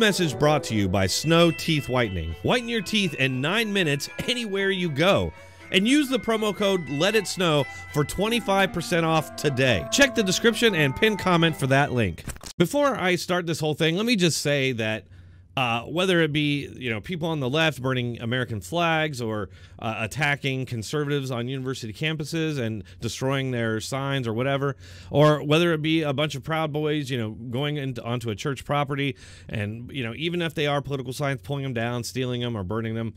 message brought to you by Snow Teeth Whitening. Whiten your teeth in 9 minutes anywhere you go. And use the promo code LETITSNOW for 25% off today. Check the description and pinned comment for that link. Before I start this whole thing, let me just say that whether it be people on the left burning American flags or attacking conservatives on university campuses and destroying their signs or whatever, or whether it be a bunch of Proud Boys going onto a church property and even if they are political signs, pulling them down, stealing them, or burning them,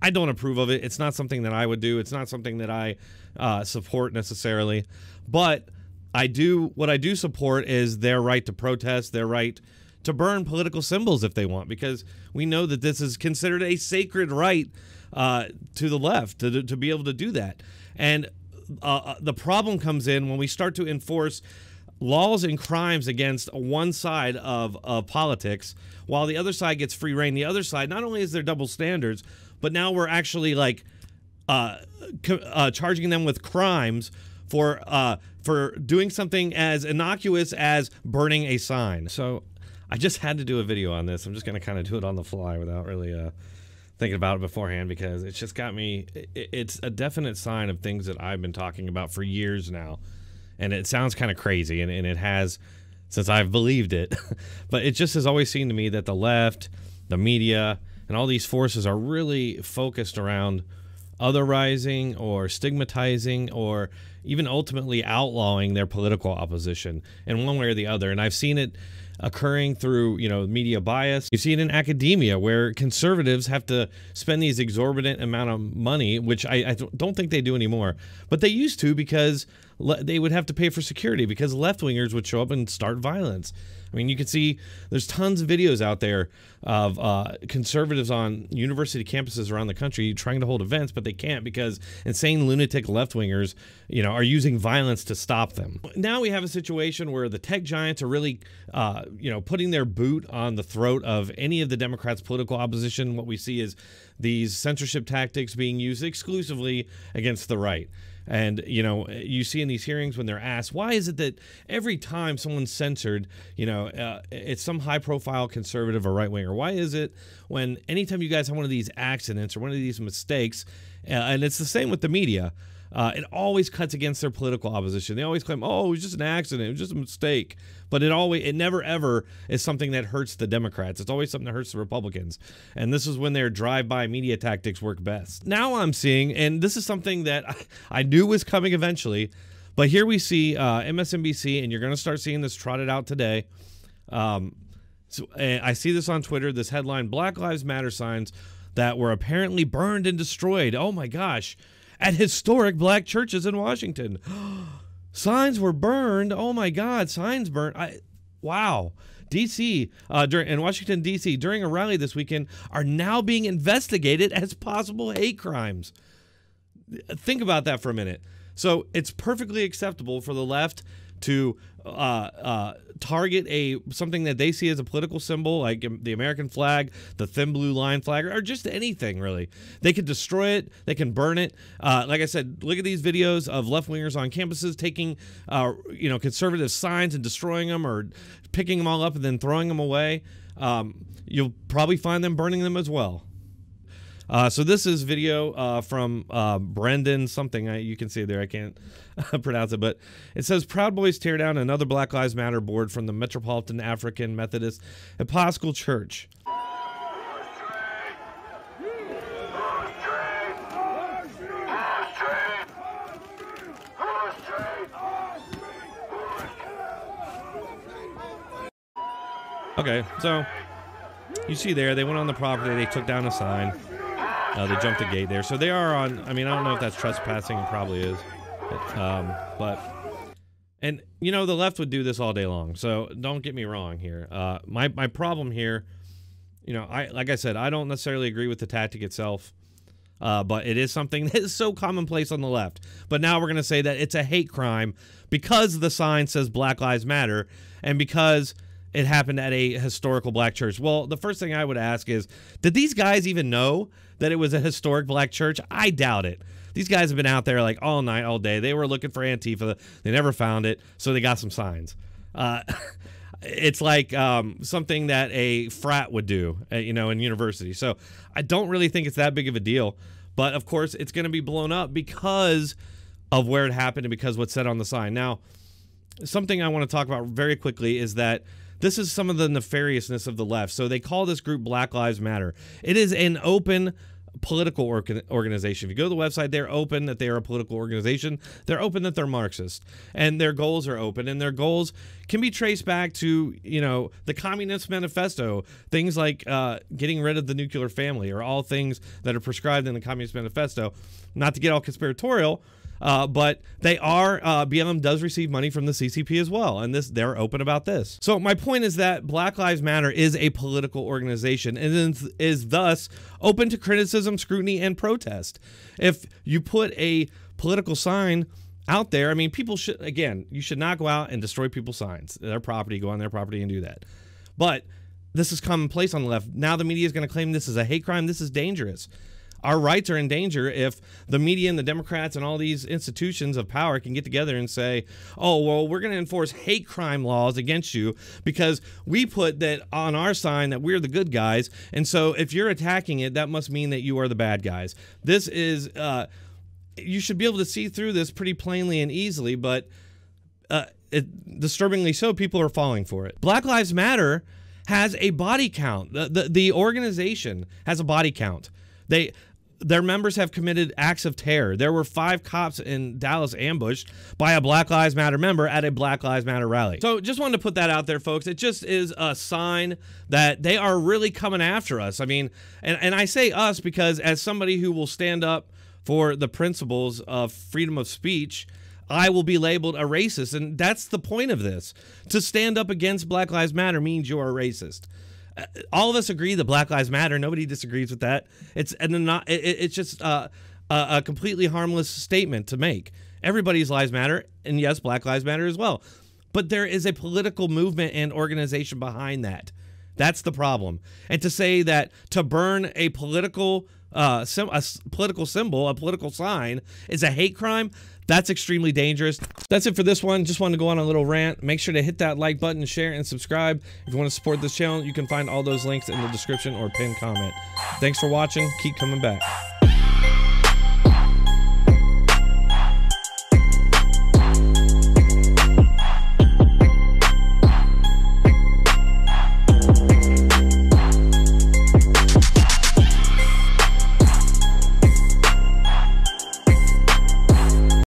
I don't approve of it. It's not something that I would do. It's not something that I support necessarily. But what I do support is their right to protest, their right to burn political symbols if they want, because we know that this is considered a sacred right to the left to be able to do that. And the problem comes in when we start to enforce laws and crimes against one side of politics while the other side gets free reign. The other side, not only is there double standards, but now we're actually like charging them with crimes for doing something as innocuous as burning a sign. So I just had to do a video on this. I'm just going to kind of do it on the fly without really thinking about it beforehand, because it's just got me. It's a definite sign of things that I've been talking about for years now. And it sounds kind of crazy, and it has since I've believed it. But it just has always seemed to me that the left, the media, and all these forces are really focused around otherizing or stigmatizing or even ultimately outlawing their political opposition in one way or the other. And I've seen it occurring through, media bias. You see it in academia, where conservatives have to spend these exorbitant amount of money, which I don't think they do anymore, but they used to, because they would have to pay for security because left-wingers would show up and start violence. I mean, you can see there's tons of videos out there of conservatives on university campuses around the country trying to hold events, but they can't because insane lunatic left-wingers, are using violence to stop them. Now we have a situation where the tech giants are really, putting their boot on the throat of any of the Democrats' political opposition. What we see is these censorship tactics being used exclusively against the right. And, you see in these hearings when they're asked, why is it that every time someone's censored, it's some high-profile conservative or right-winger? Why is it when anytime you guys have one of these accidents or one of these mistakes, and it's the same with the media, it always cuts against their political opposition. They always claim, oh, it was just an accident, it was just a mistake. But it never ever is something that hurts the Democrats. It's always something that hurts the Republicans. And this is when their drive-by media tactics work best. Now I'm seeing, and this is something that I knew was coming eventually, but here we see MSNBC, and you're going to start seeing this trotted out today. So I see this on Twitter, this headline, Black Lives Matter signs that were apparently burned and destroyed. Oh my gosh. At historic black churches in Washington. Signs were burned. Oh my God, signs burned. Wow. D.C. In Washington, D.C. during a rally this weekend are now being investigated as possible hate crimes. Think about that for a minute. So it's perfectly acceptable for the left to target something that they see as a political symbol, like the American flag, the thin blue line flag, or just anything really. They can destroy it, they can burn it. Like I said, look at these videos of left-wingers on campuses taking conservative signs and destroying them or picking them all up and then throwing them away. You'll probably find them burning them as well. So this is video from Brendan something. You can see there, I can't pronounce it, but it says, Proud Boys tear down another Black Lives Matter board from the Metropolitan African Methodist Episcopal Church. Okay, so you see there, they went on the property, they took down a sign. They jumped the gate there. So they are on, I don't know if that's trespassing. It probably is. And the left would do this all day long. So don't get me wrong here. My problem here, like I said, I don't necessarily agree with the tactic itself. But it is something that is so commonplace on the left. But now we're going to say that it's a hate crime because the sign says Black Lives Matter and because it happened at a historical black church. Well, the first thing I would ask is, did these guys even know that it was a historic black church? I doubt it. These guys have been out there like all night, all day. They were looking for Antifa. They never found it, so they got some signs. It's like something that a frat would do, you know, in university. So I don't really think it's that big of a deal. But, of course, it's going to be blown up because of where it happened and because what's said on the sign. Now, something I want to talk about very quickly is that this is some of the nefariousness of the left. So they call this group Black Lives Matter. It is an open political organization. If you go to the website, they're open that they are a political organization. They're open that they're Marxist, and their goals are open, and their goals can be traced back to, you know, the Communist Manifesto, things like getting rid of the nuclear family, or all things that are prescribed in the Communist Manifesto. Not to get all conspiratorial, but they are, BLM does receive money from the CCP as well, and this, they're open about this. So my point is that Black Lives Matter is a political organization and is thus open to criticism, scrutiny, and protest. If you put a political sign out there, I mean, people should, again, you should not go out and destroy people's signs, their property, go on their property and do that. But this is commonplace on the left. Now the media is going to claim this is a hate crime. This is dangerous. Our rights are in danger if the media and the Democrats and all these institutions of power can get together and say, oh, well, we're going to enforce hate crime laws against you because we put that on our sign that we're the good guys. And so if you're attacking it, that must mean that you are the bad guys. This is you should be able to see through this pretty plainly and easily, but disturbingly so, people are falling for it. Black Lives Matter has a body count. The organization has a body count. Their members have committed acts of terror. There were 5 cops in Dallas ambushed by a Black Lives Matter member at a Black Lives Matter rally. So just wanted to put that out there, folks. It just is a sign that they are really coming after us. I mean, and I say us because as somebody who will stand up for the principles of freedom of speech, I will be labeled a racist. And that's the point of this. To stand up against Black Lives Matter means you are a racist. All of us agree that Black Lives Matter. Nobody disagrees with that. It's just a completely harmless statement to make. Everybody's lives matter, and yes, Black Lives Matter as well. But there is a political movement and organization behind that. That's the problem. And to say that to burn a political symbol, a political sign, is a hate crime, that's extremely dangerous. That's it for this one. Just wanted to go on a little rant. Make sure to hit that like button, share, and subscribe. If you want to support this channel, you can find all those links in the description or pinned comment. Thanks for watching. Keep coming back.